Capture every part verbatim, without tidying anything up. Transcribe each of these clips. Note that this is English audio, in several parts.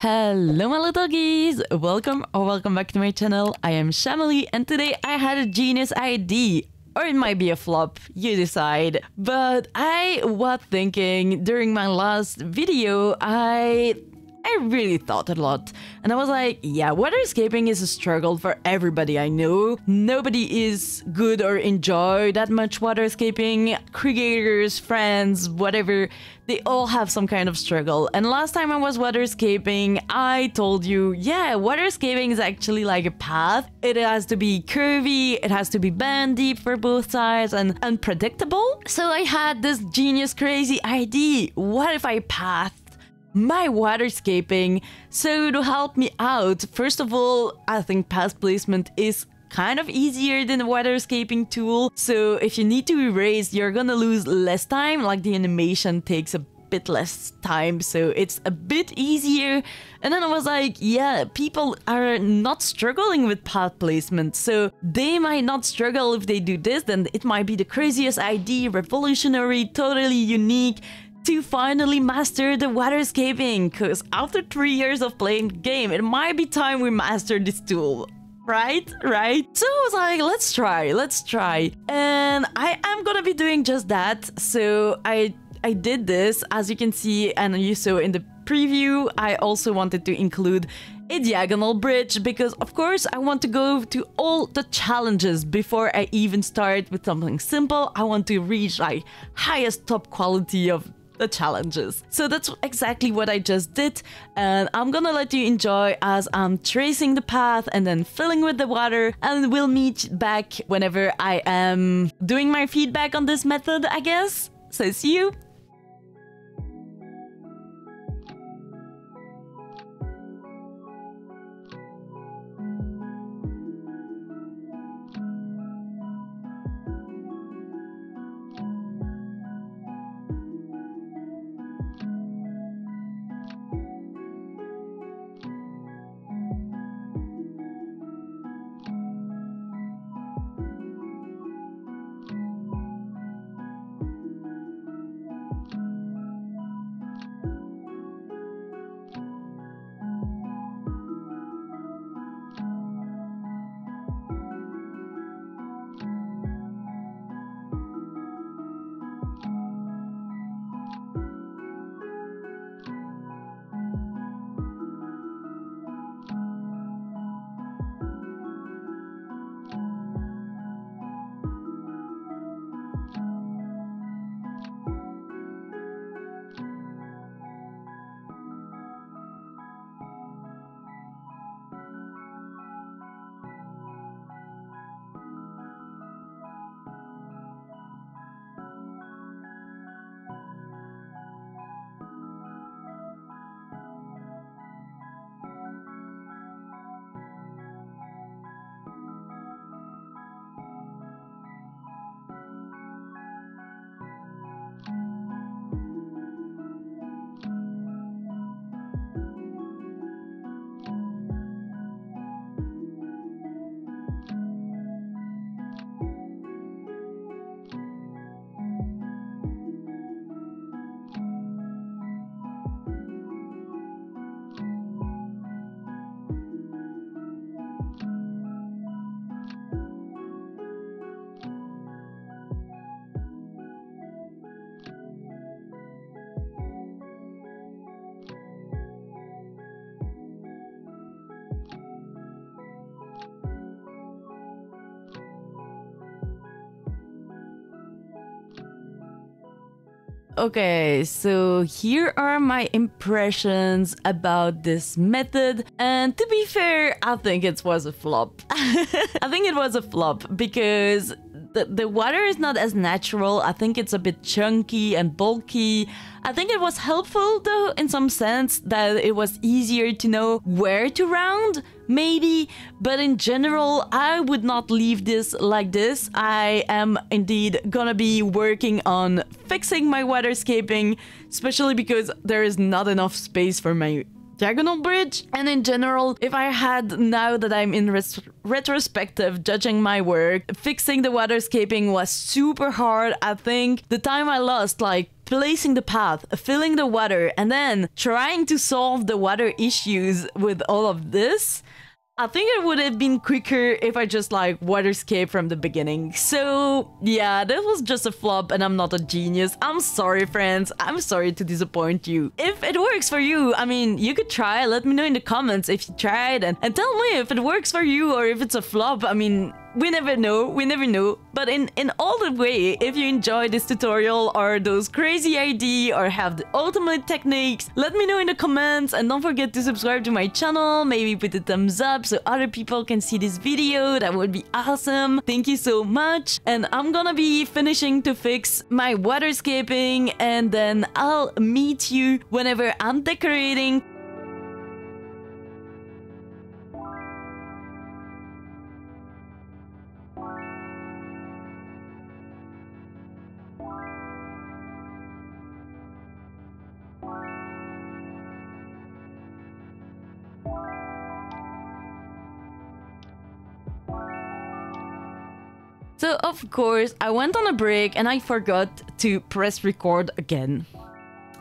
Hello my little geese, welcome or welcome back to my channel. I am Shamely and today I had a genius idea, or it might be a flop, you decide. But I was thinking during my last video, I I really thought a lot and I was like, yeah, water escaping is a struggle for everybody I know. Nobody is good or enjoy that much water escaping. Creators, friends, whatever. They all have some kind of struggle. And last time I was waterscaping, I told you, yeah, waterscaping is actually like a path. It has to be curvy, it has to be bent deep for both sides and unpredictable. So I had this genius, crazy idea. What if I pathed my waterscaping? So to help me out, first of all, I think path placement is kind of easier than the waterscaping tool. So if you need to erase, you're gonna lose less time, like the animation takes a bit less time, so it's a bit easier. And then I was like, yeah, people are not struggling with path placement, so they might not struggle if they do this. Then it might be the craziest idea, revolutionary, totally unique, to finally master the waterscaping, because after three years of playing the game, it might be time we master this tool. Right? Right? So I was like, let's try, let's try. And I am gonna be doing just that. So I I did this, as you can see, and you saw in the preview, I also wanted to include a diagonal bridge, because of course I want to go to all the challenges before I even start with something simple. I want to reach like highest top quality of the challenges. So that's exactly what I just did, and I'm gonna let you enjoy as I'm tracing the path and then filling with the water, and we'll meet back whenever I am doing my feedback on this method, I guess. So see you! Okay, so here are my impressions about this method, and to be fair, I think it was a flop. I think it was a flop because the, the water is not as natural. I think it's a bit chunky and bulky. I think it was helpful though in some sense that it was easier to know where to round, maybe, but in general I would not leave this like this. I am indeed gonna be working on fixing my waterscaping, especially because there is not enough space for my diagonal bridge. And in general, if I had, now that I'm in res retrospective judging my work, fixing the waterscaping was super hard. I think the time I lost, like placing the path, filling the water, and then trying to solve the water issues with all of this, I think it would have been quicker if I just like water skip from the beginning. So yeah, this was just a flop and I'm not a genius. I'm sorry, friends. I'm sorry to disappoint you. If it works for you, I mean, you could try. Let me know in the comments if you tried and, and tell me if it works for you or if it's a flop. I mean, we never know, we never know. But in, in all the way, if you enjoyed this tutorial or those crazy ideas or have the ultimate techniques, let me know in the comments and don't forget to subscribe to my channel. Maybe put a thumbs up so other people can see this video. That would be awesome. Thank you so much. And I'm gonna be finishing to fix my waterscaping and then I'll meet you whenever I'm decorating. So, of course, I went on a break and I forgot to press record again.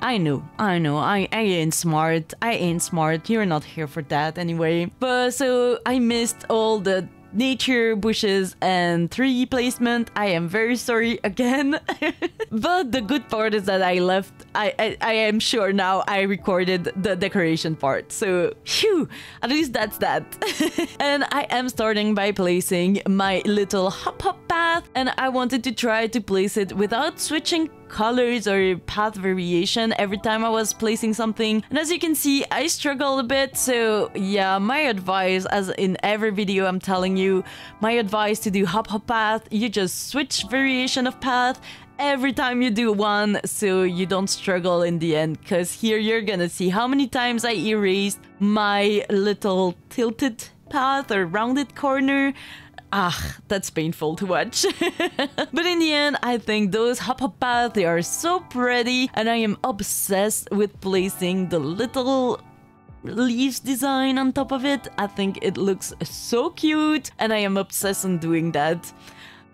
I know, I know, I, I ain't smart, I ain't smart, you're not here for that anyway. But so, I missed all the nature, bushes and tree placement. I am very sorry again. But the good part is that I left, I, I, I am sure now I recorded the decoration part. So, phew, at least that's that. And I am starting by placing my little hop hop path. And I wanted to try to place it without switching colors or path variation every time I was placing something, and as you can see I struggled a bit. So yeah, my advice, as in every video I'm telling you, my advice to do hop hop path, you just switch variation of path every time you do one so you don't struggle in the end, because here you're gonna see how many times I erased my little tilted path or rounded corner. Ah, that's painful to watch. But in the end, I think those hop hop paths, they are so pretty. And I am obsessed with placing the little leaves design on top of it. I think it looks so cute. And I am obsessed on doing that.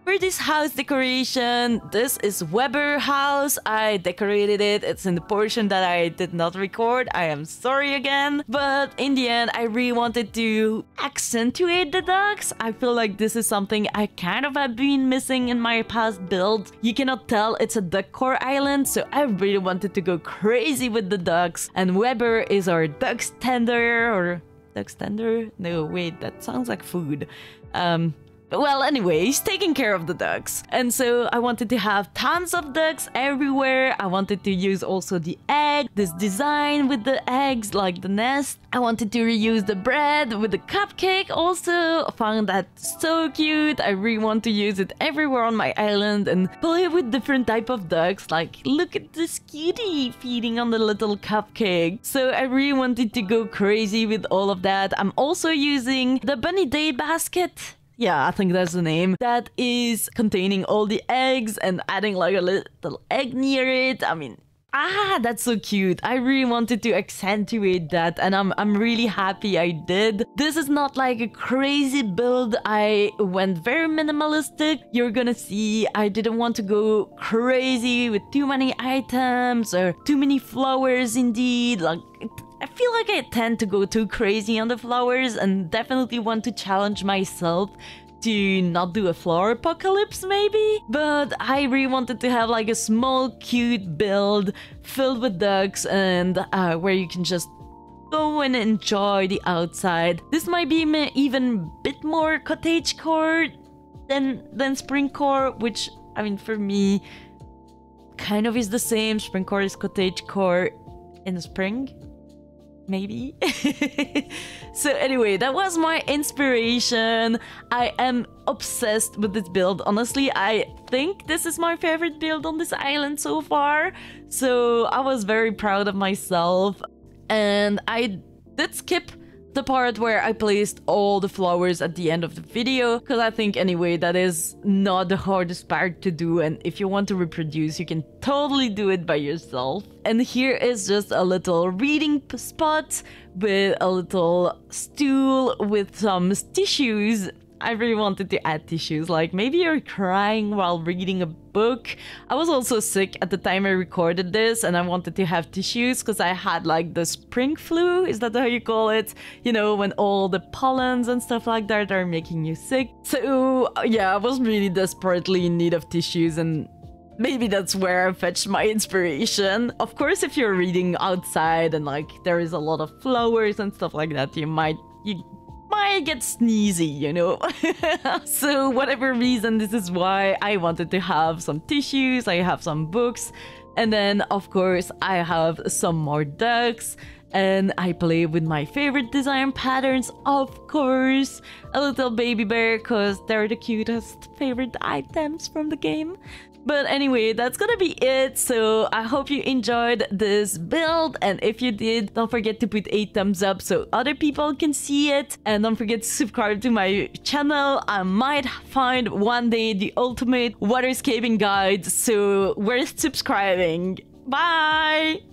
For this house decoration, this is Weber House. I decorated it. It's in the portion that I did not record. I am sorry again. But in the end, I really wanted to accentuate the ducks. I feel like this is something I kind of have been missing in my past build. You cannot tell it's a duck core island, so I really wanted to go crazy with the ducks. And Weber is our duck tender or duck tender? No, wait, that sounds like food. Um... Well, anyways, taking care of the ducks. And so I wanted to have tons of ducks everywhere. I wanted to use also the egg, this design with the eggs, like the nest. I wanted to reuse the bread with the cupcake also. I found that so cute. I really want to use it everywhere on my island and play with different type of ducks. Like, look at this cutie feeding on the little cupcake. So I really wanted to go crazy with all of that. I'm also using the Bunny Day basket. Yeah, I think that's the name. That is containing all the eggs and adding like a little egg near it. I mean, ah, that's so cute. I really wanted to accentuate that and I'm, I'm really happy I did. This is not like a crazy build. I went very minimalistic. You're gonna see I didn't want to go crazy with too many items or too many flowers indeed. Like, I feel like I tend to go too crazy on the flowers and definitely want to challenge myself to not do a flower apocalypse maybe. But I really wanted to have like a small cute build filled with ducks and uh, where you can just go and enjoy the outside. This might be even a bit more cottagecore than, than springcore, which I mean for me kind of is the same. Springcore is cottagecore in the spring. Maybe. So anyway, that was my inspiration. I am obsessed with this build. Honestly, I think this is my favorite build on this island so far. So I was very proud of myself. And I did skip the part where I placed all the flowers at the end of the video, because I think anyway that is not the hardest part to do, and if you want to reproduce you can totally do it by yourself. And here is just a little reading spot with a little stool with some tissues. I really wanted to add tissues, like maybe you're crying while reading a book. I was also sick at the time I recorded this and I wanted to have tissues because I had like the spring flu, is that how you call it? You know, when all the pollens and stuff like that are making you sick. So yeah, I was really desperately in need of tissues and maybe that's where I fetched my inspiration. Of course, if you're reading outside and like there is a lot of flowers and stuff like that, you might you might get sneezy, you know. So whatever reason, this is why I wanted to have some tissues. I have some books, and then of course I have some more ducks. And I play with my favorite design patterns, of course. A little baby bear, because they're the cutest favorite items from the game. But anyway, that's gonna be it. So I hope you enjoyed this build. And if you did, don't forget to put a thumbs up so other people can see it. And don't forget to subscribe to my channel. I might find one day the ultimate waterscaping guide. So worth subscribing. Bye!